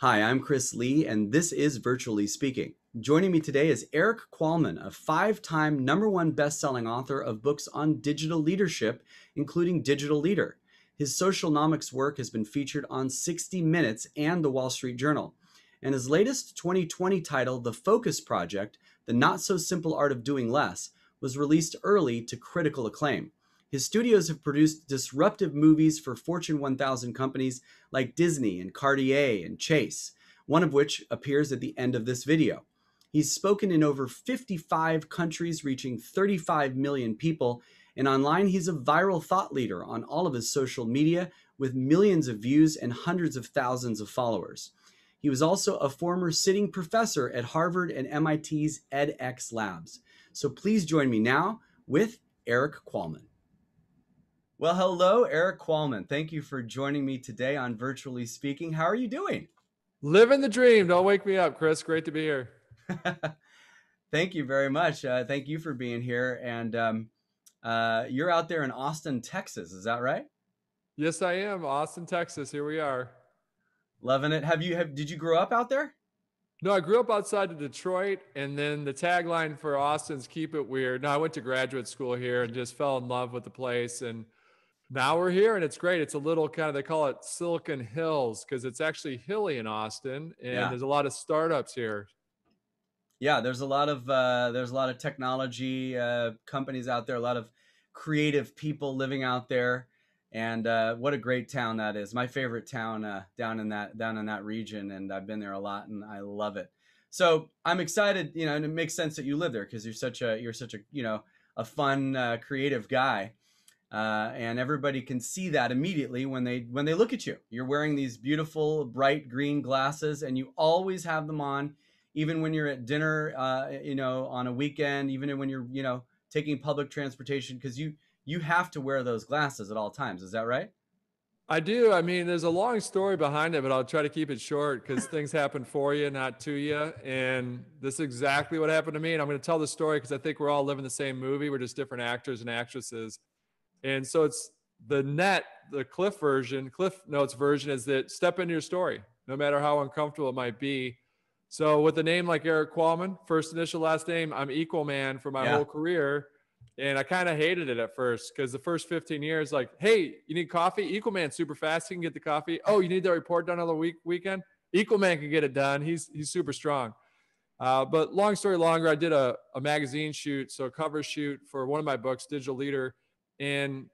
Hi, I'm Chris Lee, and this is Virtually Speaking. Joining me today is Eric Qualman, a five-time #1 best-selling author of books on digital leadership, including Digital Leader. His Socialnomics work has been featured on 60 Minutes and The Wall Street Journal. And his latest 2020 title, The Focus Project, The Not So Simple Art of Doing Less, was released early to critical acclaim. His studios have produced disruptive movies for Fortune 1000 companies like Disney and Cartier and Chase, one of which appears at the end of this video. He's spoken in over 55 countries, reaching 35 million people, and online he's a viral thought leader on all of his social media with millions of views and hundreds of thousands of followers. He was also a former sitting professor at Harvard and MIT's edX Labs. So please join me now with Eric Qualman. Well, hello, Eric Qualman. Thank you for joining me today on Virtually Speaking. How are you doing? Living the dream. Don't wake me up, Chris. Great to be here. Thank you very much. Thank you for being here. And you're out there in Austin, Texas. Is that right? Yes, I am. Austin, Texas. Here we are. Loving it. Did you grow up out there? No, I grew up outside of Detroit, and then the tagline for Austin's "Keep It Weird." No, I went to graduate school here and just fell in love with the place, and now we're here and it's great. It's a little kind of, they call it Silicon Hills because it's actually hilly in Austin, and there's a lot of startups here. Yeah, there's a lot of technology companies out there, a lot of creative people living out there, and what a great town that is. My favorite town down in that region, and I've been there a lot and I love it. So I'm excited, you know, and it makes sense that you live there because you're such a you know, a fun creative guy. And everybody can see that immediately when they look at you. You're wearing these beautiful, bright green glasses, and you always have them on, even when you're at dinner, you know, on a weekend, even when you're, you know, taking public transportation, because you have to wear those glasses at all times. Is that right? I do. I mean, there's a long story behind it, but I'll try to keep it short because things happen for you, not to you. And this is exactly what happened to me. And I'm going to tell the story because I think we're all living the same movie. We're just different actors and actresses. And so it's the Cliff Notes version is that step into your story, no matter how uncomfortable it might be. So with a name like Eric Qualman, first initial, last name, I'm Equal Man for my whole career. And I kind of hated it at first because the first 15 years, like, hey, you need coffee? Equal Man, super fast. He can get the coffee. Oh, you need that report done on the weekend? Equal Man can get it done. He's super strong. But long story longer, I did a magazine shoot, so a cover shoot for one of my books, Digital Leader. And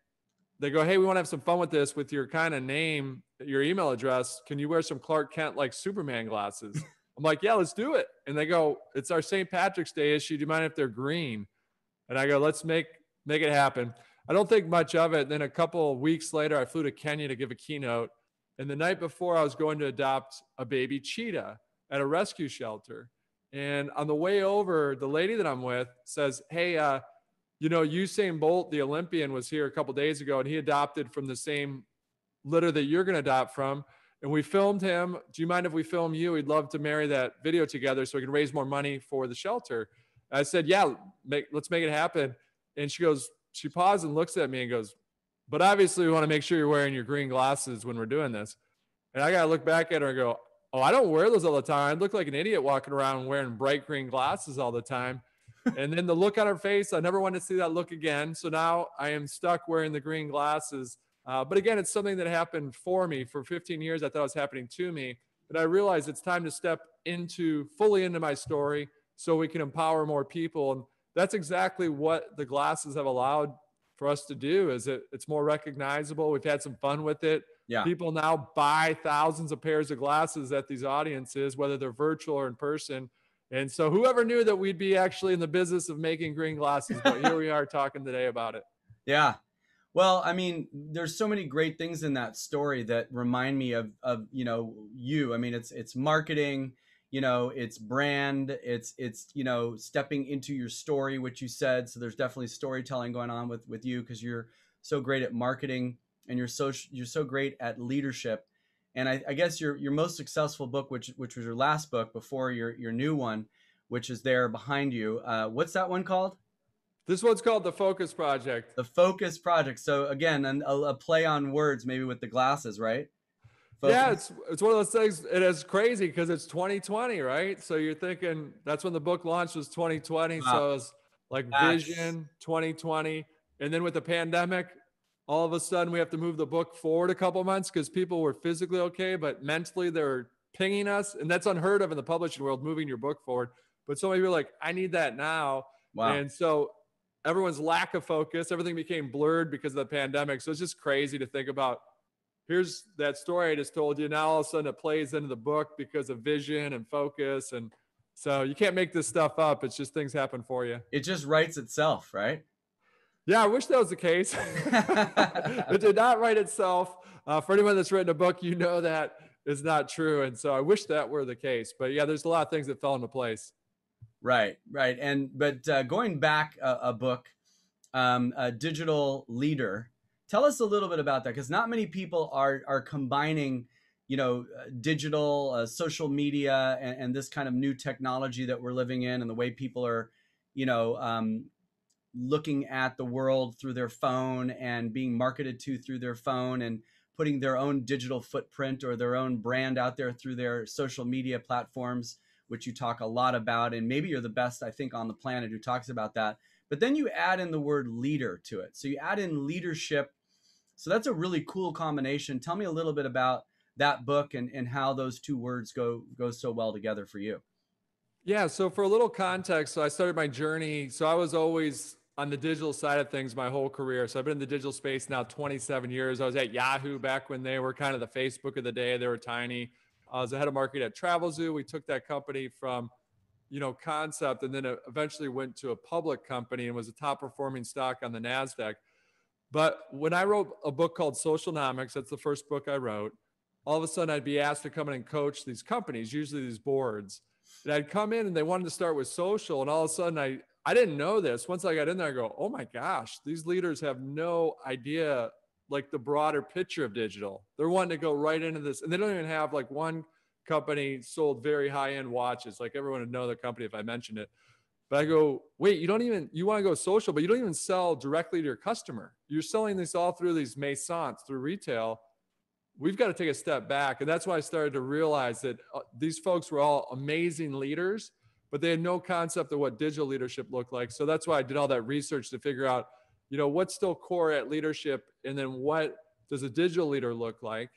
they go, hey, we want to have some fun with this, with your kind of name, your email address. Can you wear some Clark Kent, like Superman glasses? I'm like, yeah, let's do it. And they go, it's our St. Patrick's Day issue. Do you mind if they're green? And I go, let's make it happen. I don't think much of it. And then a couple of weeks later, I flew to Kenya to give a keynote. And the night before, I was going to adopt a baby cheetah at a rescue shelter. And on the way over, the lady that I'm with says, hey, you know, Usain Bolt, the Olympian, was here a couple days ago, and he adopted from the same litter that you're going to adopt from. And we filmed him. Do you mind if we film you? We'd love to marry that video together so we can raise more money for the shelter. I said, yeah, let's make it happen. And she paused and looks at me and goes, but obviously we want to make sure you're wearing your green glasses when we're doing this. And I got to look back at her and go, oh, I don't wear those all the time. I look like an idiot walking around wearing bright green glasses all the time. And then the look on her face, I never wanted to see that look again. So now I am stuck wearing the green glasses. But again, it's something that happened for me. For 15 years, I thought it was happening to me. But I realized it's time to step fully into my story so we can empower more people. And that's exactly what the glasses have allowed for us to do, is it's more recognizable. We've had some fun with it. Yeah. People now buy thousands of pairs of glasses at these audiences, whether they're virtual or in person. And so whoever knew that we'd be actually in the business of making green glasses, but here we are talking today about it. Yeah. Well, I mean, there's so many great things in that story that remind me of you know, you. I mean, it's marketing, you know, it's brand, it's you know, stepping into your story, which you said. So there's definitely storytelling going on with you because you're so great at marketing and you're so great at leadership. And I guess your most successful book, which was your last book before your new one, which is there behind you. What's that one called? This one's called The Focus Project. The Focus Project. So again, a play on words, maybe with the glasses, right? But yeah, it's one of those things. It is crazy because it's 2020, right? So you're thinking that's when the book launched was 2020. Wow. So it was like Vision 2020. And then with the pandemic, all of a sudden we have to move the book forward a couple months because people were physically okay, but mentally they were pinging us. And that's unheard of in the publishing world, moving your book forward. But so many people were like, I need that now. Wow. And so everyone's lack of focus, everything became blurred because of the pandemic. So it's just crazy to think about. Here's that story I just told you. Now all of a sudden it plays into the book because of vision and focus. And so you can't make this stuff up. It's just things happen for you. It just writes itself, right? Yeah, I wish that was the case. It did not write itself. For anyone that's written a book, you know that is not true. And so I wish that were the case. But yeah, there's a lot of things that fell into place. Right, right. And but going back a book, Digital Leader. Tell us a little bit about that, because not many people are combining, you know, digital, social media, and this kind of new technology that we're living in, and the way people are, you know, looking at the world through their phone and being marketed to through their phone and putting their own digital footprint or their own brand out there through their social media platforms, which you talk a lot about. And maybe you're the best, I think, on the planet who talks about that. But then you add in the word leader to it. So you add in leadership. So that's a really cool combination. Tell me a little bit about that book and how those two words go so well together for you. Yeah, so for a little context, so I started my journey. So I was always on the digital side of things my whole career. So I've been in the digital space now 27 years. I was at Yahoo back when they were kind of the Facebook of the day. They were tiny. I was the head of marketing at Travelzoo. We took that company from, you know, concept, and then it eventually went to a public company and was a top performing stock on the NASDAQ. But when I wrote a book called Socialnomics, that's the first book I wrote, all of a sudden I'd be asked to come in and coach these companies, usually these boards. And I'd come in and they wanted to start with social. And all of a sudden I didn't know this. Once I got in there, I go, oh my gosh, these leaders have no idea, like the broader picture of digital. They're wanting to go right into this. And they don't even have like one company sold very high-end watches. Like everyone would know the company if I mentioned it. But I go, wait, you want to go social, but you don't even sell directly to your customer. You're selling this all through these maisons, through retail. We've got to take a step back. And that's why I started to realize that these folks were all amazing leaders, but they had no concept of what digital leadership looked like. So that's why I did all that research to figure out, you know, what's still core at leadership, and then what does a digital leader look like?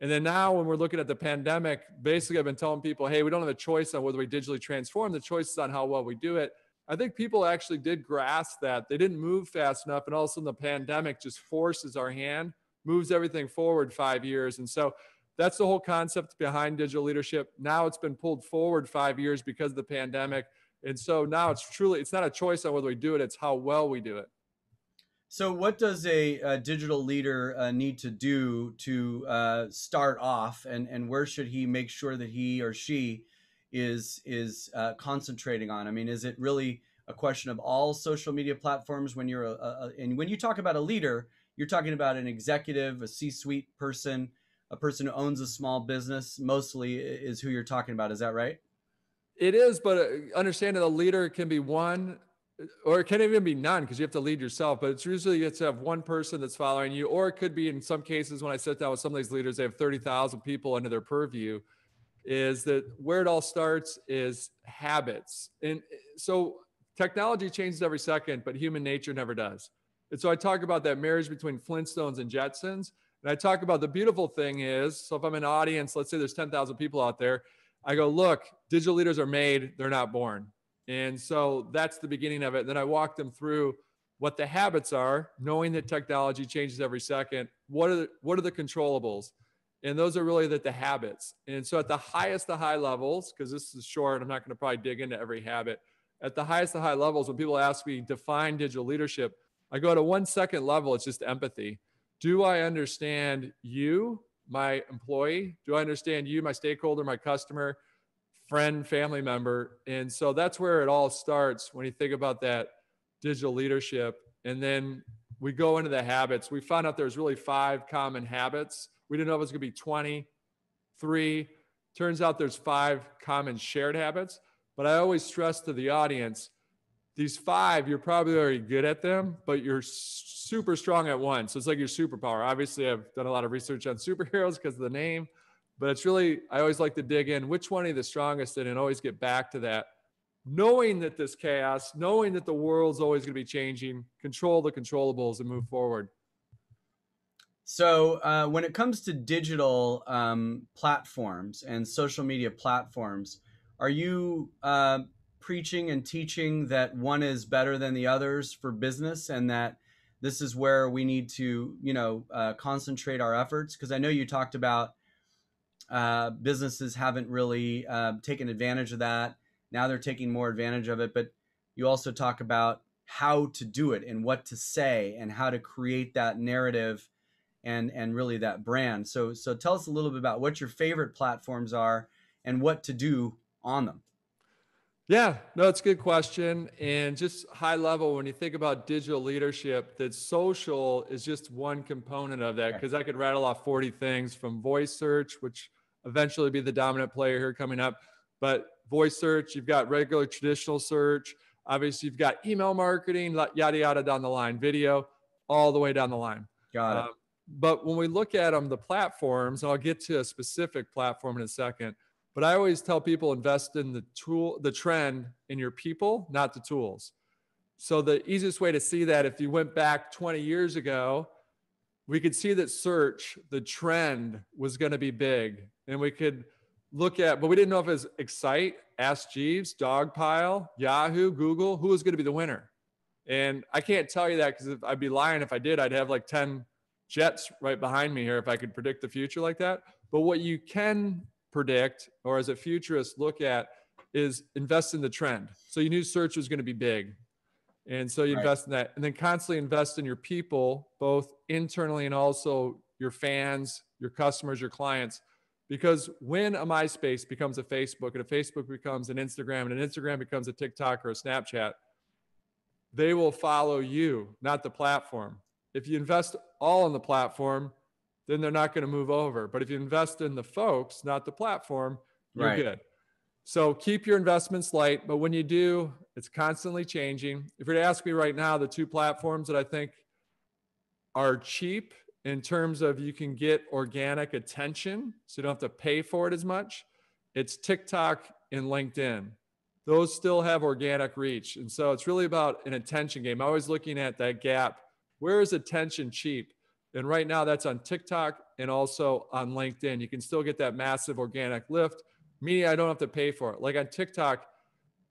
And then now when we're looking at the pandemic, basically I've been telling people, hey, we don't have a choice on whether we digitally transform. The choice is on how well we do it. I think people actually did grasp that. They didn't move fast enough. And all of a sudden the pandemic just forces our hand, moves everything forward 5 years. And so that's the whole concept behind digital leadership. Now it's been pulled forward 5 years because of the pandemic. And so now it's truly, it's not a choice on whether we do it, it's how well we do it. So what does a digital leader need to do to start off, and where should he make sure that he or she is concentrating on? I mean, is it really a question of all social media platforms when you're and when you talk about a leader, you're talking about an executive, a C-suite person, a person who owns a small business, mostly is who you're talking about. Is that right? It is, but understand that a leader can be one, or it can't even be none, because you have to lead yourself. But it's usually you have to have one person that's following you, or it could be in some cases when I sit down with some of these leaders, they have 30,000 people under their purview, is that where it all starts is habits. And so technology changes every second, but human nature never does. And so I talk about that marriage between Flintstones and Jetsons. And I talk about the beautiful thing is, so if I'm in an audience, let's say there's 10,000 people out there, I go, look, digital leaders are made, they're not born. And so that's the beginning of it. Then I walk them through what the habits are, knowing that technology changes every second. What are the controllables? And those are really the habits. And so at the high levels, because this is short, I'm not going to probably dig into every habit. At the high levels, when people ask me, define digital leadership, I go to 1 second level, it's just empathy. Do I understand you, my employee? Do I understand you, my stakeholder, my customer, friend, family member? And so that's where it all starts when you think about that digital leadership. And then we go into the habits. We found out there's really 5 common habits. We didn't know if it was going to be 23. Turns out there's 5 common shared habits. But I always stress to the audience, these 5, you're probably already good at them, but you're super strong at one. So it's like your superpower. Obviously, I've done a lot of research on superheroes because of the name. But it's really, I always like to dig in which one are the strongest in, and always get back to that. Knowing that this chaos, knowing that the world's always going to be changing, control the controllables and move forward. So when it comes to digital platforms and social media platforms, are you preaching and teaching that one is better than the others for business, and that this is where we need to, you know, concentrate our efforts? Because I know you talked about businesses haven't really taken advantage of that. Now they're taking more advantage of it, but you also talk about how to do it and what to say and how to create that narrative and really that brand. So tell us a little bit about what your favorite platforms are and what to do on them. Yeah, no, it's a good question. And just high level, when you think about digital leadership, that social is just one component of that, because I could rattle off 40 things from voice search, which eventually be the dominant player here coming up. But voice search, you've got regular traditional search. Obviously, you've got email marketing, yada, yada down the line, video, all the way down the line. Got it. But when we look at them, the platforms, and I'll get to a specific platform in a second, but I always tell people invest in the tool, the trend in your people, not the tools. So the easiest way to see that, if you went back 20 years ago, we could see that search, the trend was going to be big. And we could look at, but we didn't know if it was Excite, Ask Jeeves, Dogpile, Yahoo, Google, who was going to be the winner. And I can't tell you that, because if I'd be lying if I did. I'd have like 10 jets right behind me here if I could predict the future like that. But what you can predict, or as a futurist look at, is invest in the trend. So you knew search was going to be big. And so you invest in that, and then constantly invest in your people, both internally and also your fans, your customers, your clients. Because when a MySpace becomes a Facebook, and a Facebook becomes an Instagram, and an Instagram becomes a TikTok or a Snapchat, they will follow you, not the platform. If you invest all in the platform, then they're not going to move over. But if you invest in the folks, not the platform, you're good. So keep your investments light. But when you do, it's constantly changing. If you're to ask me right now, the two platforms that I think are cheap in terms of you can get organic attention, so you don't have to pay for it as much, it's TikTok and LinkedIn. Those still have organic reach. And so it's really about an attention game. I'm always looking at that gap. Where is attention cheap? And right now that's on TikTok and also on LinkedIn. You can still get that massive organic lift, meaning I don't have to pay for it. Like on TikTok,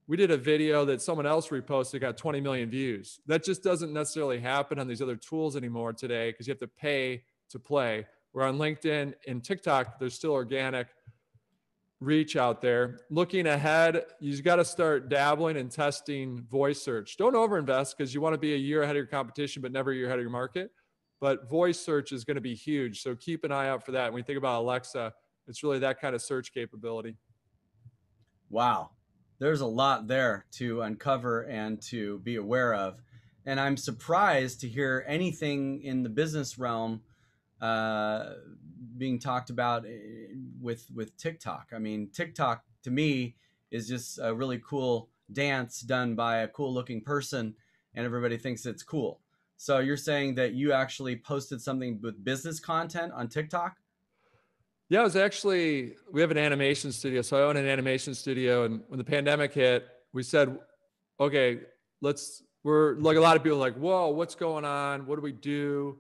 we did a video that someone else reposted, got 20 million views. That just doesn't necessarily happen on these other tools anymore today, because you have to pay to play. Where on LinkedIn and TikTok, there's still organic reach out there. Looking ahead, you've got to start dabbling and testing voice search. Don't overinvest, because you want to be a year ahead of your competition, but never a year ahead of your market. But voice search is going to be huge. So keep an eye out for that. When you think about Alexa, it's really that kind of search capability. Wow. There's a lot there to uncover and to be aware of. And I'm surprised to hear anything in the business realm being talked about with TikTok. I mean, TikTok to me is just a really cool dance done by a cool looking person, and everybody thinks it's cool. So you're saying that you actually posted something with business content on TikTok? Yeah, it was actually, we have an animation studio. So I own an animation studio. And when the pandemic hit, we said, okay, we're like, a lot of people like, whoa, what's going on? What do we do?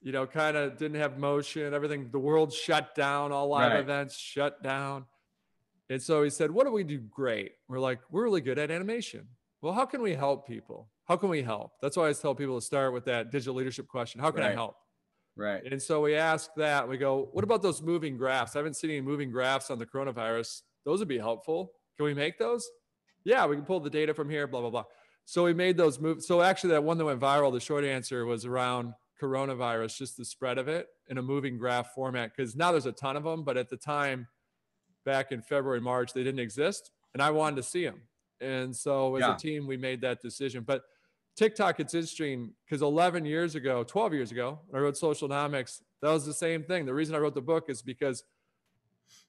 You know, kind of didn't have motion, everything. The world shut down, all live events shut down. And so he said, what do we do great? We're like, we're really good at animation. Well, how can we help people? How can we help? That's why I always tell people to start with that digital leadership question. How can I help? Right. And so we ask that, we go, what about those moving graphs? I haven't seen any moving graphs on the coronavirus. Those would be helpful. Can we make those? Yeah, we can pull the data from here, blah, blah, blah. So we made those move. So actually that one that went viral, the short answer was around coronavirus, just the spread of it in a moving graph format. Because now there's a ton of them, but at the time back in February, March, they didn't exist. And I wanted to see them. And so as a team, we made that decision. But TikTok, it's interesting, because 11 years ago, 12 years ago, when I wrote Socialnomics, that was the same thing. The reason I wrote the book is because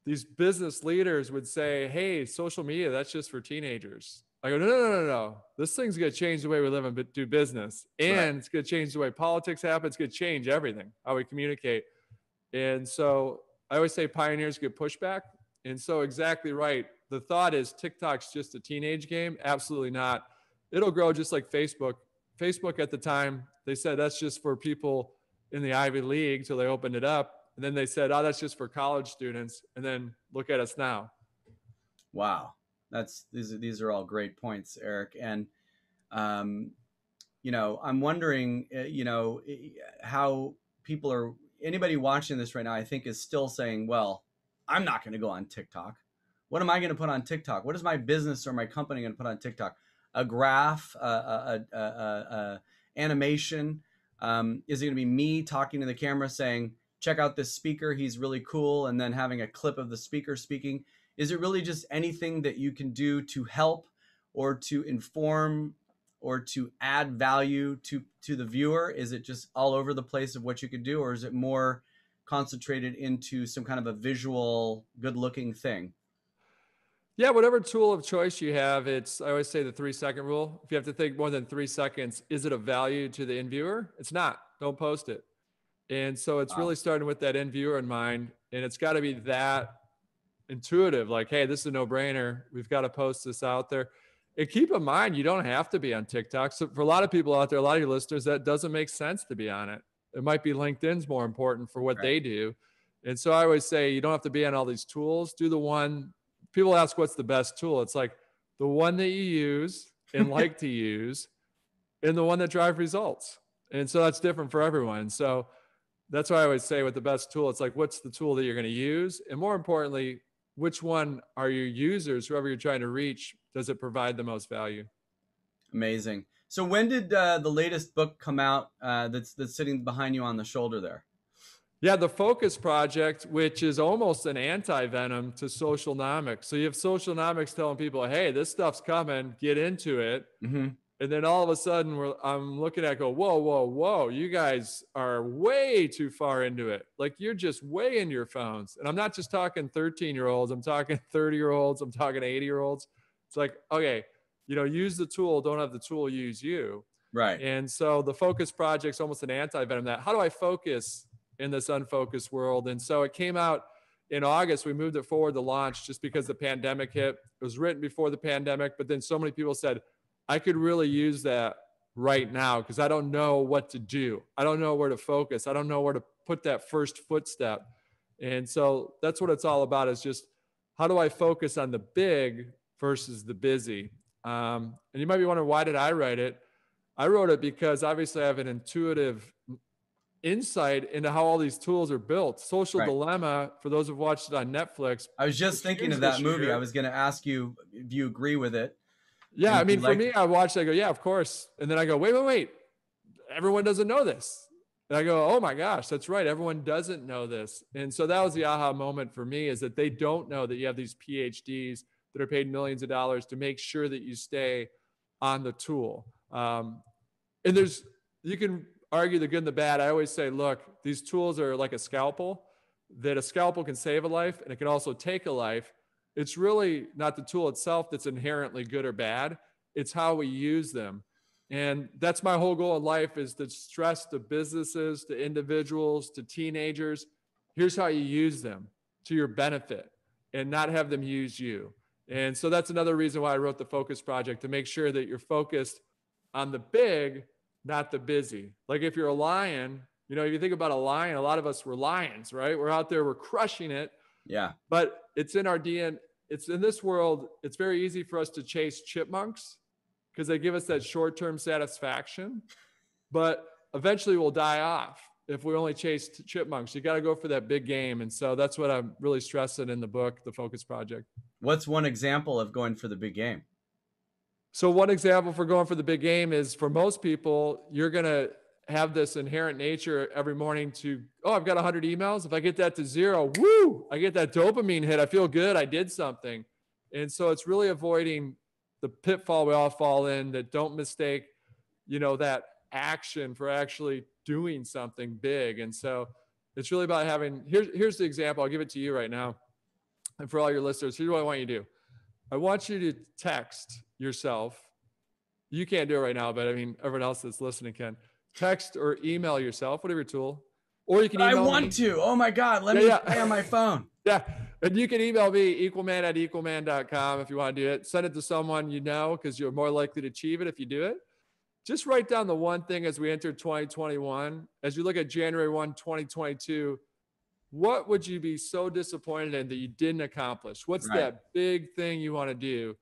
these business leaders would say, hey, social media, that's just for teenagers. I go, no, no, no, no, no. This thing's going to change the way we live and do business. And it's going to change the way politics happen. It's going to change everything, how we communicate. And so I always say pioneers get pushback. And so exactly right. The thought is TikTok's just a teenage game. Absolutely not. It'll grow just like Facebook. Facebook at the time, they said that's just for people in the Ivy League till they opened it up. And then they said, oh, that's just for college students. And then look at us now. Wow. These are all great points, Eric. And, you know, I'm wondering, you know, how people are, anybody watching this right now, I think is still saying, well, I'm not going to go on TikTok. What am I going to put on TikTok? What is my business or my company going to put on TikTok? A graph, animation. Is it going to be me talking to the camera saying, check out this speaker, he's really cool, and then having a clip of the speaker speaking? Is it really just anything that you can do to help or to inform or to add value to the viewer? Is it just all over the place of what you could do, or is it more concentrated into some kind of a visual, good-looking thing? Yeah, whatever tool of choice you have, it's, I always say the 3-second rule. If you have to think more than 3 seconds, is it of value to the end viewer? It's not. Don't post it. And so it's really starting with that end viewer in mind. And it's got to be that intuitive, like, hey, this is a no-brainer. We've got to post this out there. And keep in mind, you don't have to be on TikTok. So for a lot of people out there, a lot of your listeners, that doesn't make sense to be on it. It might be LinkedIn's more important for what they do. And so I always say, you don't have to be on all these tools. Do the one. People ask, what's the best tool? It's like the one that you use and like to use and the one that drives results. And so that's different for everyone. So that's why I always say with the best tool, it's like, what's the tool that you're going to use? And more importantly, which one are your users, whoever you're trying to reach, does it provide the most value? Amazing. So when did the latest book come out that's sitting behind you on the shoulder there? Yeah, The Focus Project, which is almost an anti-venom to Socialnomics. So you have Socialnomics telling people, hey, this stuff's coming, get into it. Mm-hmm. And then all of a sudden, I'm looking at it, go, whoa, whoa, whoa, you guys are way too far into it. Like, you're just way in your phones. And I'm not just talking 13-year-olds. I'm talking 30-year-olds. I'm talking 80-year-olds. It's like, okay, you know, use the tool. Don't have the tool use you. Right. And so The Focus Project's almost an anti-venom that. How do I focus in this unfocused world? And so it came out in August. We moved it forward to launch just because the pandemic hit. It was written before the pandemic, but then so many people said, I could really use that right now because I don't know what to do. I don't know where to focus. I don't know where to put that first footstep. And so that's what it's all about, is just how do I focus on the big versus the busy? And you might be wondering, why did I write it? I wrote it because obviously I have an intuitive insight into how all these tools are built. Social Dilemma, for those who've watched it on Netflix. I was just thinking of that movie. I was going to ask you if you agree with it. Yeah, I mean, for me, I watched it, I go, yeah, of course. And then I go, wait. Everyone doesn't know this. And I go, oh my gosh, that's right. Everyone doesn't know this. And so that was the aha moment for me, is that they don't know that you have these PhDs that are paid millions of dollars to make sure that you stay on the tool. And there's, you can argue the good and the bad. I always say, look, these tools are like a scalpel, that a scalpel can save a life and it can also take a life. It's really not the tool itself that's inherently good or bad. It's how we use them. And that's my whole goal in life, is to stress to businesses, to individuals, to teenagers, here's how you use them to your benefit and not have them use you. And so that's another reason why I wrote The Focus Project, to make sure that you're focused on the big, not the busy. Like if you're a lion, you know, if you think about a lion, a lot of us were lions, right? We're out there, we're crushing it. Yeah. But it's in our DNA. It's in this world. It's very easy for us to chase chipmunks because they give us that short-term satisfaction, but eventually we'll die off if we only chase chipmunks. You got to go for that big game. And so that's what I'm really stressing in the book, The Focus Project. What's one example of going for the big game? So one example for going for the big game is, for most people, you're going to have this inherent nature every morning to, oh, I've got 100 emails. If I get that to zero, woo, I get that dopamine hit. I feel good. I did something. And so it's really avoiding the pitfall we all fall in, that don't mistake, you know, that action for actually doing something big. And so it's really about having, here's the example. I'll give it to you right now. And for all your listeners, here's what I want you to do. I want you to text yourself. You can't do it right now, but I mean, everyone else that's listening can. Text or email yourself, whatever your tool. Or you can email me. Oh my God. Let me play on my phone. Yeah. And you can email me, equalman@equalman.com if you want to do it. Send it to someone you know, because you're more likely to achieve it if you do it. Just write down the one thing as we enter 2021. As you look at January 1, 2022, what would you be so disappointed in that you didn't accomplish? What's that big thing you want to do?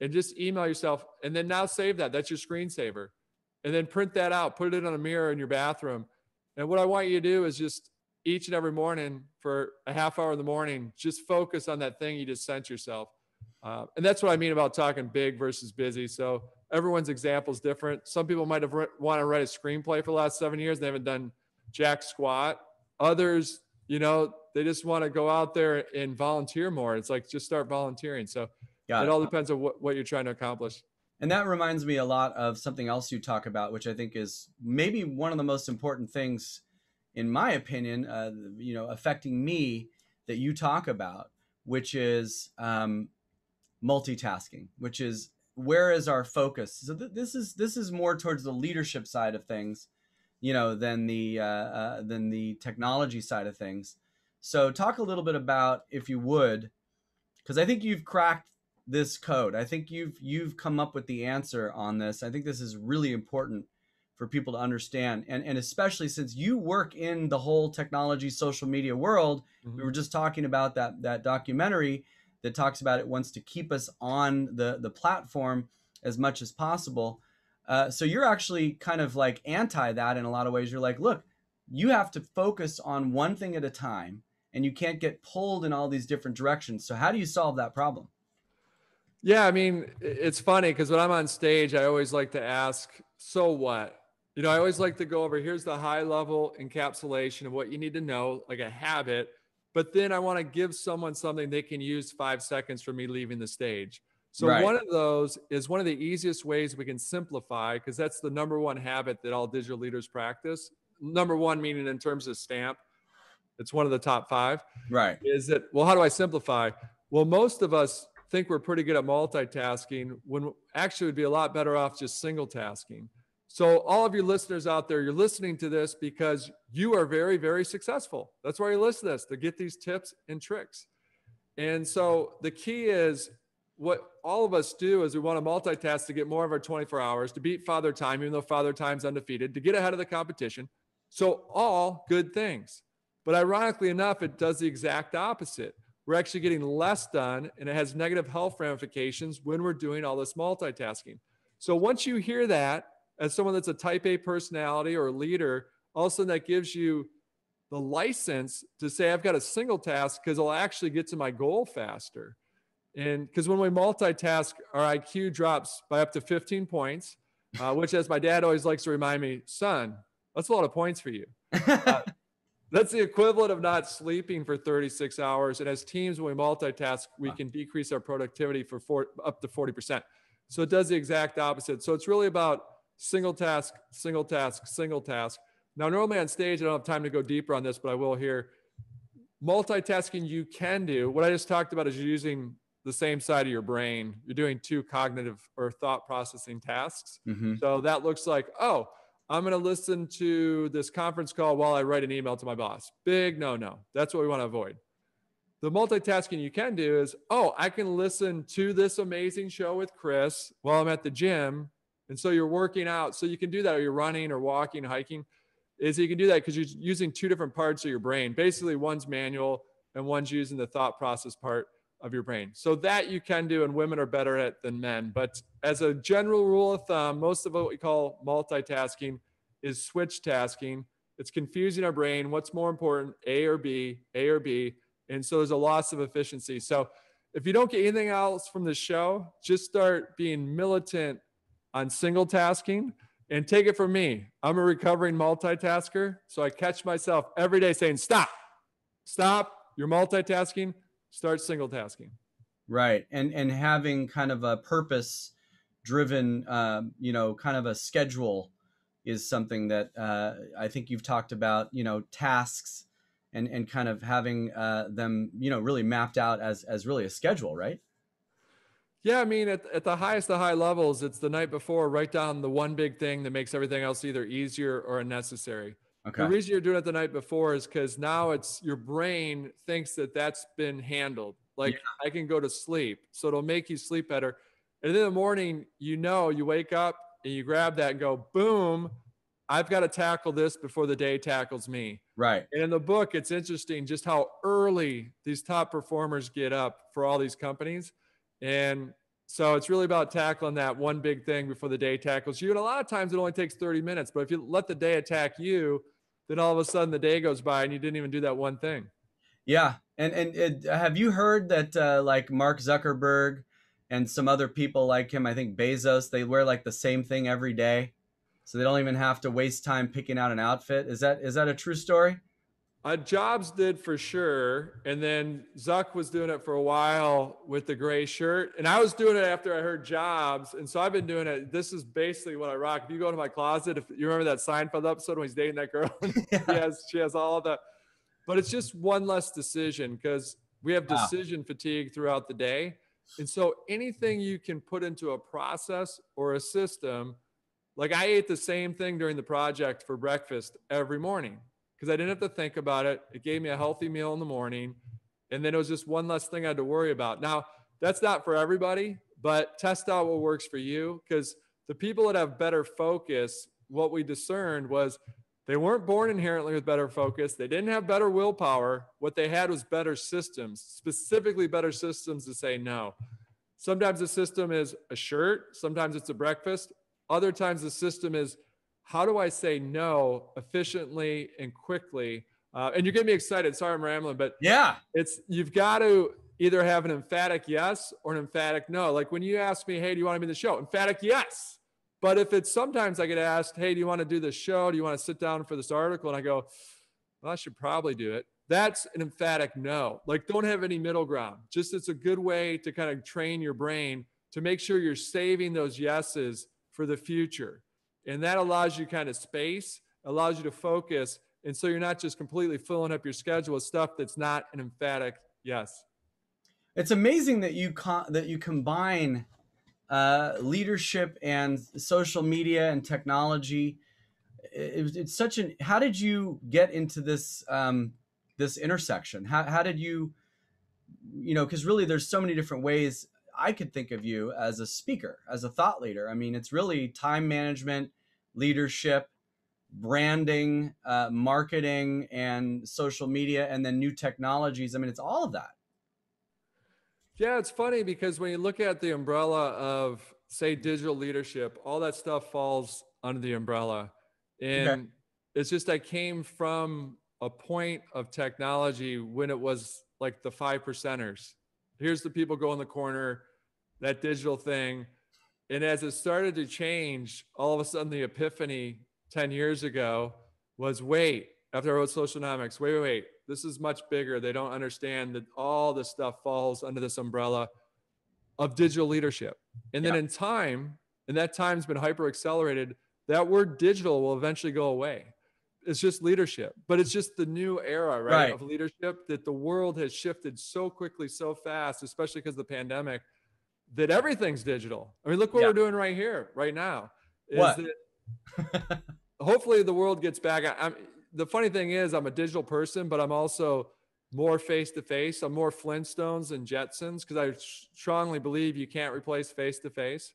And just email yourself, and then now save that. That's your screensaver. And then print that out, put it on a mirror in your bathroom. And what I want you to do is just each and every morning for a half hour in the morning, just focus on that thing you just sent yourself. And that's what I mean about talking big versus busy. So everyone's example is different. Some people might have want to write a screenplay for the last 7 years. They haven't done jack squat. Others, you know, they just want to go out there and volunteer more. It's like, just start volunteering. So it all depends on what you're trying to accomplish. And that reminds me a lot of something else you talk about, which I think is maybe one of the most important things, in my opinion, you know, affecting me that you talk about, which is multitasking, which is where is our focus? So this is more towards the leadership side of things, you know, than the technology side of things. So talk a little bit about, if you would, because I think you've cracked this code. I think you've come up with the answer on this. I think this is really important for people to understand. And especially since you work in the whole technology, social media world, we were just talking about that documentary that talks about it wants to keep us on the platform as much as possible. So you're actually kind of like anti that in a lot of ways. You're like, look, you have to focus on one thing at a time and you can't get pulled in all these different directions. So how do you solve that problem? Yeah, I mean, it's funny because when I'm on stage, I always like to ask, so what? You know, I always like to go over, here's the high level encapsulation of what you need to know, like a habit. But then I want to give someone something they can use 5 seconds from me leaving the stage. So one of those is one of the easiest ways we can simplify, because that's the number one habit that all digital leaders practice. Number one, meaning in terms of stamp, it's one of the top five. Right. Is that, well, how do I simplify? Well, most of us think we're pretty good at multitasking when actually we'd be a lot better off just single tasking. So all of you listeners out there, you're listening to this because you are very, very successful. That's why you listen to this, to get these tips and tricks. And so the key is what all of us do is we want to multitask to get more of our 24 hours, to beat Father Time, even though Father Time's undefeated, to get ahead of the competition. So all good things. But ironically enough, it does the exact opposite. We're actually getting less done, and it has negative health ramifications when we're doing all this multitasking. So once you hear that, as someone that's a type A personality or a leader, all of a sudden that gives you the license to say, I've got a single task because I'll actually get to my goal faster. And because when we multitask, our IQ drops by up to 15 points, which as my dad always likes to remind me, son, that's a lot of points for you. That's the equivalent of not sleeping for 36 hours. And as teams, when we multitask, we can decrease our productivity for up to 40%. So it does the exact opposite. So it's really about single task, single task, single task. Now, normally on stage, I don't have time to go deeper on this, but I will here. Multitasking you can do. What I just talked about is you're using the same side of your brain. You're doing two cognitive or thought processing tasks. So that looks like, oh, I'm going to listen to this conference call while I write an email to my boss. Big no-no. That's what we want to avoid. The multitasking you can do is, oh, I can listen to this amazing show with Chris while I'm at the gym. And so you're working out. So you can do that, or you're running or walking, hiking. Is you can do that because you're using two different parts of your brain. Basically, one's manual and one's using the thought process part of your brain. So that you can do, and women are better at it than men. But as a general rule of thumb, most of what we call multitasking is switch tasking. It's confusing our brain. What's more important, A or B, A or B. And so there's a loss of efficiency. So if you don't get anything else from the show, just start being militant on single tasking, and take it from me. I'm a recovering multitasker. So I catch myself every day saying, stop, stop. You're multitasking. Start single tasking. Right. And having kind of a purpose driven, you know, kind of a schedule is something that I think you've talked about, you know, tasks and kind of having them, you know, really mapped out as really a schedule, right? Yeah. I mean, at the highest of high levels, it's the night before, write down the one big thing that makes everything else either easier or unnecessary. Okay. The reason you're doing it the night before is because now it's your brain thinks that that's been handled. Like, yeah, I can go to sleep. So it'll make you sleep better. And then in the morning, you know, you wake up and you grab that and go, boom, I've got to tackle this before the day tackles me. Right. And in the book, it's interesting just how early these top performers get up for all these companies. And so it's really about tackling that one big thing before the day tackles you. And a lot of times it only takes 30 minutes, but if you let the day attack you, then all of a sudden the day goes by and you didn't even do that one thing. Yeah. And have you heard that like Mark Zuckerberg and some other people like him, I think Bezos, they wear like the same thing every day, so they don't even have to waste time picking out an outfit? Is that a true story? Jobs did for sure. And then Zuck was doing it for a while with the gray shirt. And I was doing it after I heard Jobs. And so I've been doing it. This is basically what I rock. If you go into my closet, if you remember that Seinfeld episode when he's dating that girl, yeah, she has all of that. But it's just one less decision because we have decision fatigue throughout the day. And so anything you can put into a process or a system, like I ate the same thing during the project for breakfast every morning because I didn't have to think about it. It gave me a healthy meal in the morning. And then it was just one less thing I had to worry about. Now, that's not for everybody, but test out what works for you, because the people that have better focus, what we discerned was they weren't born inherently with better focus. They didn't have better willpower. What they had was better systems, specifically better systems to say no. Sometimes the system is a shirt. Sometimes it's a breakfast. Other times the system is, how do I say no efficiently and quickly? And you're getting me excited. Sorry, I'm rambling, but yeah, you've got to either have an emphatic yes or an emphatic no. Like when you ask me, hey, do you want to be in the show? Emphatic yes. But if it's sometimes I get asked, hey, do you want to do this show? Do you want to sit down for this article? And I go, well, I should probably do it. That's an emphatic no. Like, don't have any middle ground. Just it's a good way to kind of train your brain to make sure you're saving those yeses for the future. And that allows you kind of space, allows you to focus. And so you're not just completely filling up your schedule with stuff that's not an emphatic yes. It's amazing that you combine leadership and social media and technology. It's such an, how did you get into this this intersection? How did you, you know, because really there's so many different ways I could think of you as a speaker, as a thought leader. I mean, it's really time management, leadership, branding, marketing, and social media, and then new technologies. I mean, it's all of that. Yeah, it's funny because when you look at the umbrella of, say, digital leadership, all that stuff falls under the umbrella. And it's just I came from a point of technology when it was like the 5%ers. Here's the people go in the corner, that digital thing. And as it started to change, all of a sudden the epiphany 10 years ago was, wait, after I wrote Socialnomics, wait, this is much bigger. They don't understand that all this stuff falls under this umbrella of digital leadership. And then in time, and that time's been hyper accelerated, that word digital will eventually go away. It's just leadership, but it's just the new era, right, of leadership, that the world has shifted so quickly, so fast, especially because of the pandemic, that everything's digital. I mean, look what we're doing right here, right now. Hopefully the world gets back. The funny thing is I'm a digital person, but I'm also more face-to-face. I'm more Flintstones and Jetsons because I strongly believe you can't replace face-to-face.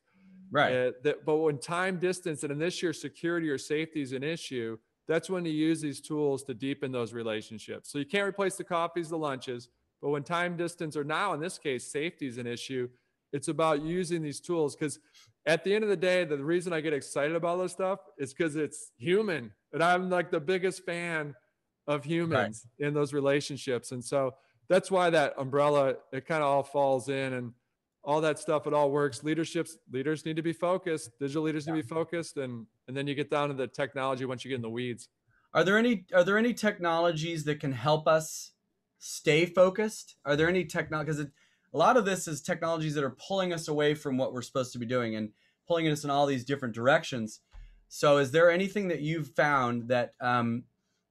Right. But when time, distance, and in this year, security or safety is an issue, that's when you use these tools to deepen those relationships. So you can't replace the coffees, the lunches, but when time, distance, or now in this case, safety is an issue, it's about using these tools. Because at the end of the day, the reason I get excited about this stuff is because it's human. And I'm like the biggest fan of humans in those relationships. And so that's why that umbrella, it kind of all falls in and all that stuff, it all works. Leaders need to be focused. Digital leaders need to be focused. And then you get down to the technology once you get in the weeds. Are there any technologies that can help us stay focused? Are there any technology? Because a lot of this is technologies that are pulling us away from what we're supposed to be doing and pulling us in all these different directions. So is there anything that you've found that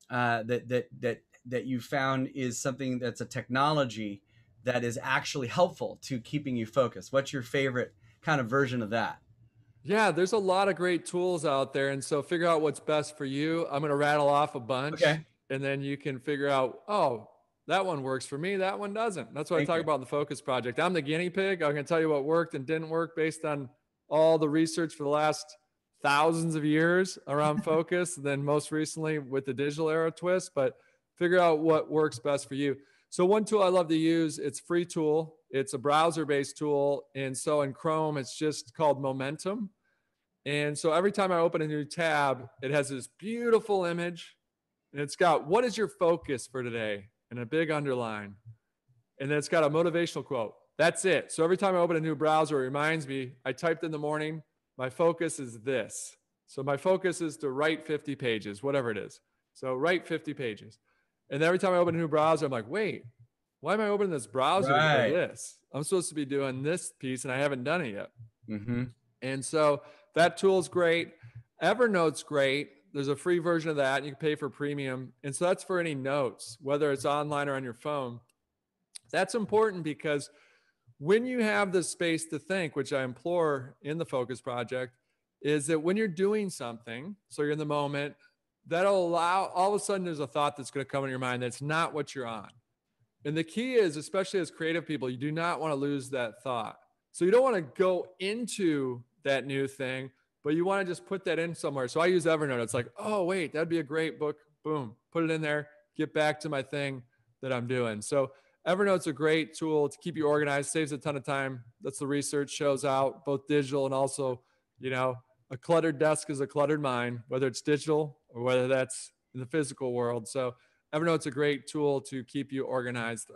that you found is something that's a technology that is actually helpful to keeping you focused? What's your favorite kind of version of that? Yeah, there's a lot of great tools out there. And so figure out what's best for you. I'm going to rattle off a bunch and then you can figure out, oh, that one works for me. That one doesn't. That's what I talk about in the Focus Project. I'm the guinea pig. I'm going to tell you what worked and didn't work based on all the research for the last thousands of years around focus. And then most recently with the digital era twist, but figure out what works best for you. So one tool I love to use, it's a free tool. It's a browser-based tool. And so in Chrome, it's just called Momentum. And so every time I open a new tab, it has this beautiful image. And it's got, what is your focus for today? And a big underline. And then it's got a motivational quote. That's it. So every time I open a new browser, it reminds me, I typed in the morning, my focus is this. So my focus is to write 50 pages, whatever it is. So write 50 pages. And every time I open a new browser, I'm like, wait, why am I opening this browser to do this? I'm supposed to be doing this piece and I haven't done it yet. Mm-hmm. And so that tool's great. Evernote's great. There's a free version of that. You can pay for premium. And so that's for any notes, whether it's online or on your phone. That's important because when you have the space to think, which I implore in the Focus Project, is that when you're doing something, so you're in the moment, that'll allow, all of a sudden there's a thought that's going to come in your mind that's not what you're on. And the key is, especially as creative people, you do not want to lose that thought. So you don't want to go into that new thing, but you want to just put that in somewhere. So I use Evernote. It's like, oh, wait, that'd be a great book. Boom, put it in there, get back to my thing that I'm doing. So Evernote's a great tool to keep you organized, saves a ton of time. That's the research shows out, both digital and also, you know, a cluttered desk is a cluttered mind, whether it's digital or whether that's in the physical world. So Evernote's a great tool to keep you organized.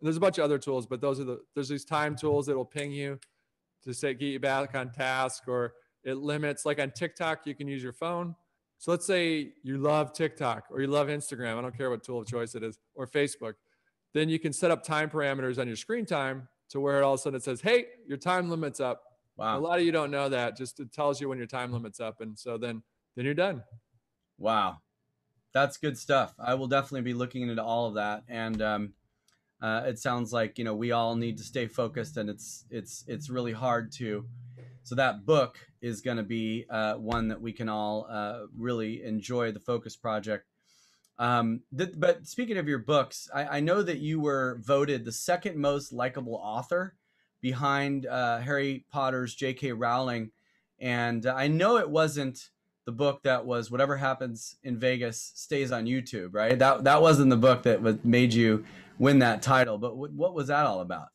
There's a bunch of other tools, but those are there's these time tools that'll ping you to say, get you back on task, or it limits, like on TikTok, you can use your phone. So let's say you love TikTok or you love Instagram. I don't care what tool of choice it is, or Facebook. Then you can set up time parameters on your screen time to where all of a sudden it says, hey, your time limit's up. Wow. A lot of you don't know that. Just it tells you when your time limit's up. And so then you're done. Wow. That's good stuff. I will definitely be looking into all of that. And it sounds like, you know, we all need to stay focused, and it's really hard to. So that book is going to be one that we can all really enjoy, the Focus Project. But speaking of your books, I know that you were voted the second most likable author behind Harry Potter's J.K. Rowling. And I know it wasn't the book that was Whatever Happens in Vegas Stays on YouTube, right? That wasn't the book that made you win that title. But what was that all about?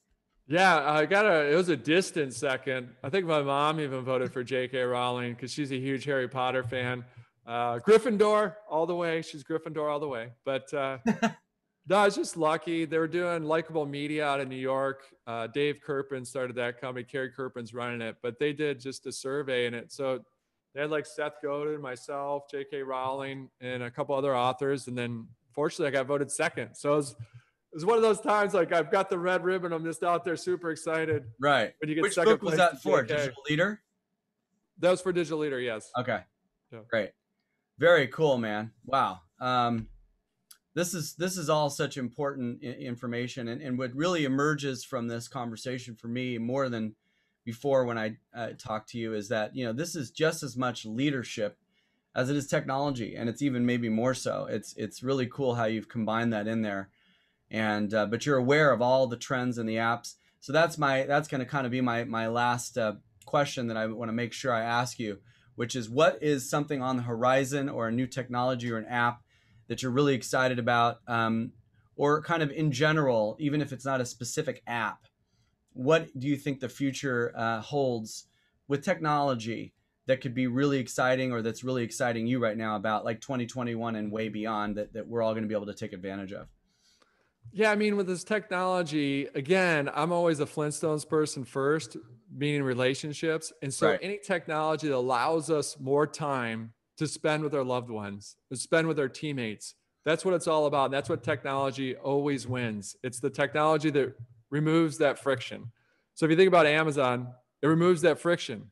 Yeah, it was a distant second. I think my mom even voted for J.K. Rowling because she's a huge Harry Potter fan. Gryffindor all the way. She's Gryffindor all the way. But no, I was just lucky. They were doing Likeable Media out of New York. Dave Kirpin started that company. Carrie Kirpin's running it, but they did just a survey in it. So they had like Seth Godin, myself, J.K. Rowling, and a couple other authors. And then fortunately, I got voted second. So it was one of those times like I've got the red ribbon. I'm just out there super excited. Right. When you get second place. Which book was that for? Digital Leader? That was for Digital Leader, yes. Okay. Yeah. Great. Very cool, man. Wow. This is all such important information, and what really emerges from this conversation for me more than before when I talked to you is that, you know, this is just as much leadership as it is technology, and it's even maybe more so. It's really cool how you've combined that in there, and but you're aware of all the trends and the apps. So that's going to kind of be my last question that I want to make sure I ask you, which is, what is something on the horizon or a new technology or an app that you're really excited about, or kind of in general, even if it's not a specific app? What do you think the future holds with technology that could be really exciting, or that's really exciting you right now about like 2021 and way beyond that we're all going to be able to take advantage of? Yeah, I mean, with this technology, again, I'm always a Flintstones person first, meaning relationships. And so any technology that allows us more time to spend with our loved ones, to spend with our teammates. That's what it's all about. That's what technology always wins. It's the technology that removes that friction. So if you think about Amazon, it removes that friction.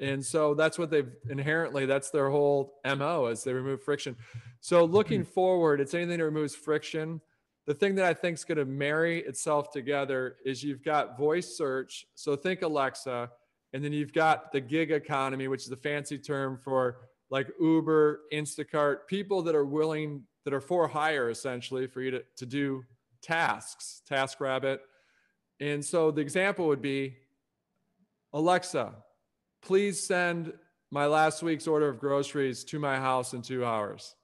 And so that's what they've inherently, that's their whole MO, is they remove friction. So looking forward, it's anything that removes friction. The thing that I think is going to marry itself together is you've got voice search. So think Alexa, And then you've got the gig economy, which is the fancy term for like Uber, Instacart, people that are willing, that are for hire essentially for you to do tasks, TaskRabbit. And so the example would be, Alexa, please send my last week's order of groceries to my house in 2 hours.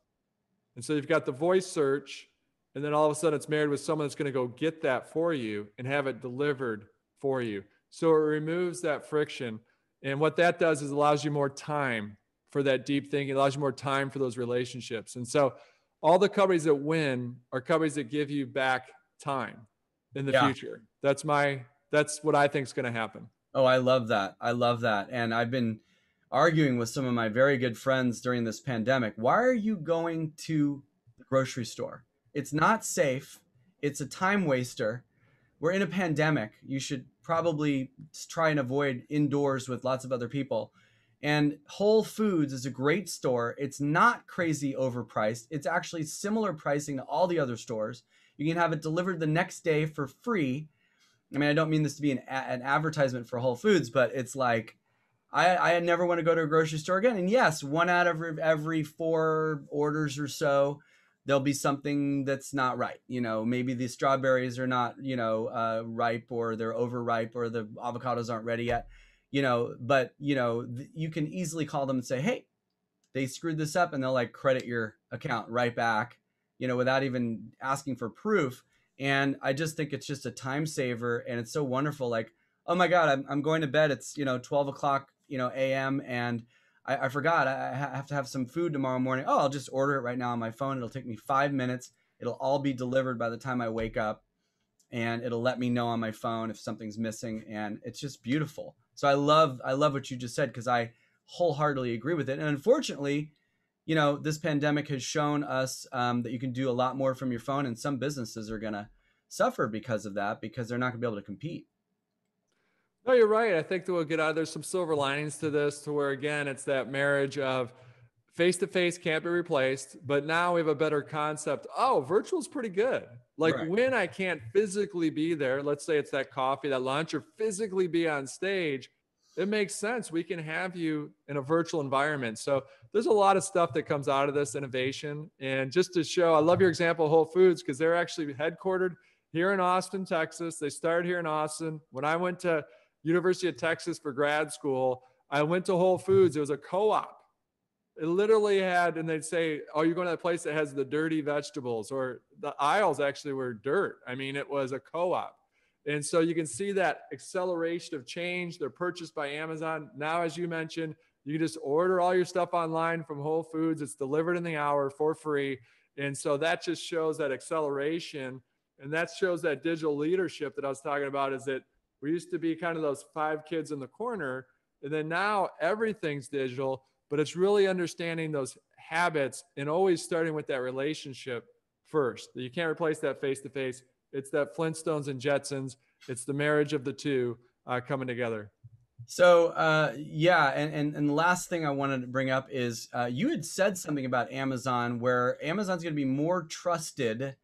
And so you've got the voice search, and then all of a sudden it's married with someone that's going to go get that for you and have it delivered for you. So it removes that friction. And what that does is allows you more time for that deep thinking, allows you more time for those relationships. And so all the companies that win are companies that give you back time in the future. That's what I think is going to happen. Oh, I love that. I love that. And I've been arguing with some of my very good friends during this pandemic. Why are you going to the grocery store? It's not safe. It's a time waster. We're in a pandemic. You should probably try and avoid indoors with lots of other people. And Whole Foods is a great store. It's not crazy overpriced. It's actually similar pricing to all the other stores. You can have it delivered the next day for free. I mean, I don't mean this to be an advertisement for Whole Foods, but it's like, I never want to go to a grocery store again. And yes, one out of every four orders or so, there'll be something that's not right. You know, maybe the strawberries are not, you know, ripe, or they're overripe, or the avocados aren't ready yet, you know, but you know, you can easily call them and say, hey, they screwed this up, and they'll like credit your account right back, you know, without even asking for proof. And I just think it's just a time saver. And it's so wonderful. Like, oh my God, I'm going to bed. It's, you know, 12 o'clock, you know, a.m. And I forgot I have to have some food tomorrow morning. Oh, I'll just order it right now on my phone. It'll take me 5 minutes. It'll all be delivered by the time I wake up, and it'll let me know on my phone if something's missing. And it's just beautiful. So I love what you just said, because I wholeheartedly agree with it. And unfortunately, you know, this pandemic has shown us that you can do a lot more from your phone, and some businesses are going to suffer because of that, because they're not going to be able to compete. No, you're right. I think that we'll get out. There's some silver linings to this, to where, again, it's that marriage of face-to-face can't be replaced, but now we have a better concept. Oh, virtual is pretty good. Like right. When I can't physically be there, let's say it's that coffee, that lunch, or physically be on stage, it makes sense. We can have you in a virtual environment. So there's a lot of stuff that comes out of this innovation. And just to show, I love your example of Whole Foods, because they're actually headquartered here in Austin, Texas. They started here in Austin. When I went to University of Texas for grad school, I went to Whole Foods. It was a co-op. It literally had, and they'd say, oh, you're going to that place that has the dirty vegetables, or the aisles actually were dirt. I mean, it was a co-op. And so you can see that acceleration of change. They're purchased by Amazon. Now, as you mentioned, you just order all your stuff online from Whole Foods. It's delivered in the hour for free. And so that just shows that acceleration. And that shows that digital leadership that I was talking about, is that we used to be kind of those five kids in the corner, and then now everything's digital, but it's really understanding those habits and always starting with that relationship first. You can't replace that face-to-face. It's that Flintstones and Jetsons. It's the marriage of the two coming together. So yeah, and the last thing I wanted to bring up is you had said something about Amazon, where Amazon's going to be more trusted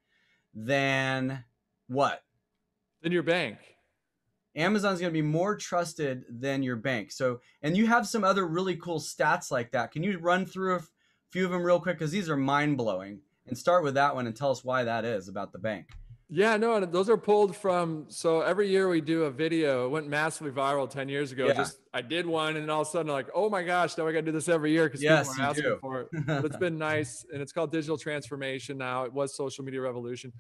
than what? Than your bank. Amazon's going to be more trusted than your bank. So, and you have some other really cool stats like that. Can you run through a few of them real quick? Because these are mind-blowing. And start with that one and tell us why that is about the bank. Yeah, no, and those are pulled from, so every year we do a video. It went massively viral 10 years ago. Yeah. Just I did one, and then all of a sudden like, oh my gosh, now I got to do this every year because people are asking for it. But it's been nice, and it's called digital transformation now. It was social media revolution.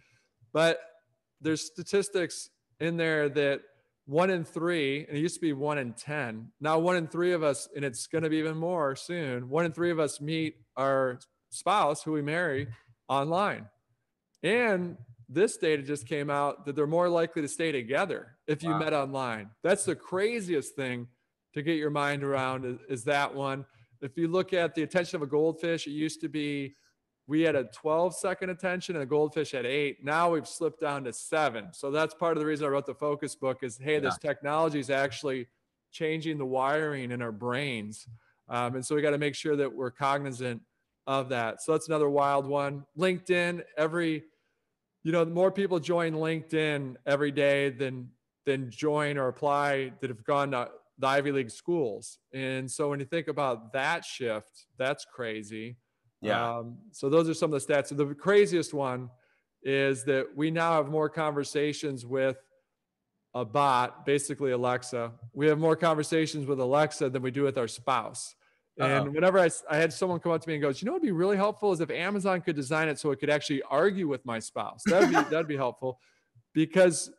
But there's statistics in there that 1 in 3, and it used to be 1 in 10. Now 1 in 3 of us, and it's going to be even more soon, 1 in 3 of us meet our spouse who we marry online. And this data just came out that they're more likely to stay together if you met online. That's the craziest thing to get your mind around is that one. If you look at the attention of a goldfish, it used to be we had a 12-second attention and a goldfish had 8. Now we've slipped down to 7. So that's part of the reason I wrote the focus book is, hey, this technology is actually changing the wiring in our brains. And so we got to make sure that we're cognizant of that. So that's another wild one. LinkedIn, you know, more people join LinkedIn every day than join or apply that have gone to the Ivy League schools. And so when you think about that shift, that's crazy. Yeah. So those are some of the stats. So the craziest one is that we now have more conversations with a bot, basically Alexa. We have more conversations with Alexa than we do with our spouse. And whenever I had someone come up to me and goes, you know, what'd be really helpful is if Amazon could design it so it could actually argue with my spouse. That'd be, that'd be helpful, because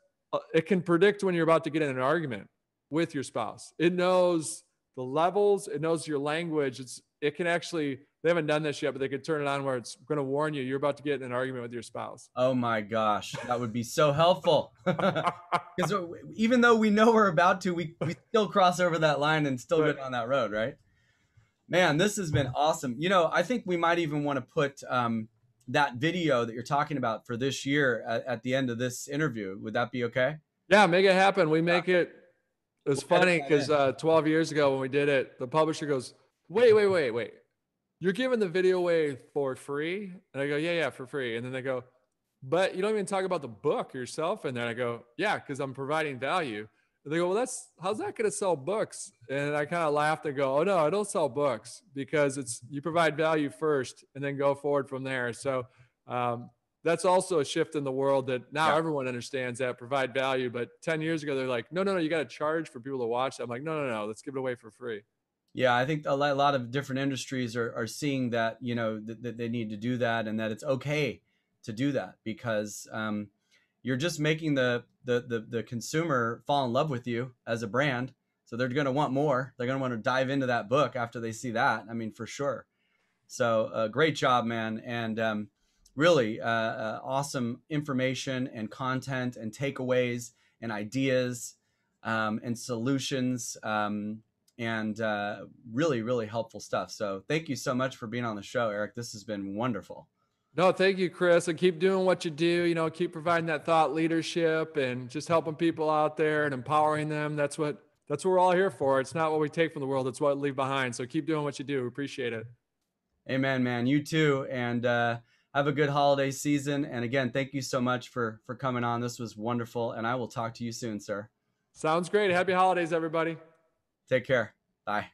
it can predict when you're about to get in an argument with your spouse. It knows the levels, it knows your language. It can actually, they haven't done this yet, but they could turn it on where it's going to warn you, you're about to get in an argument with your spouse. Oh my gosh. That would be so helpful. Because even though we know we're about to, we still cross over that line and still get on that road, right? Man, this has been awesome. You know, I think we might even want to put that video that you're talking about for this year at the end of this interview. Would that be okay? Yeah, make it happen. We make it. It's funny because 12 years ago when we did it, the publisher goes, wait. You're giving the video away for free? And I go, yeah, for free. And then they go, but you don't even talk about the book yourself in there. And I go, yeah, because I'm providing value. They go, well, how's that going to sell books? And I kind of laughed and go, oh no, I don't sell books, because you provide value first and then go forward from there. So that's also a shift in the world that now everyone understands that provide value. But 10 years ago, they're like, no, you got to charge for people to watch that. I'm like, no, let's give it away for free. Yeah. I think a lot of different industries are seeing that, you know, that they need to do that, and that it's okay to do that, because you're just making the consumer fall in love with you as a brand. So they're going to want more. They're going to want to dive into that book after they see that. I mean, for sure. So great job, man. And really awesome information and content and takeaways and ideas and solutions and really, really helpful stuff. So thank you so much for being on the show, Eric. This has been wonderful. No, thank you, Chris. And keep doing what you do, you know, keep providing that thought leadership and just helping people out there and empowering them. That's what we're all here for. It's not what we take from the world. It's what we leave behind. So keep doing what you do. We appreciate it. Amen, man. You too. And have a good holiday season. And again, thank you so much for coming on. This was wonderful. And I will talk to you soon, sir. Sounds great. Happy holidays, everybody. Take care. Bye.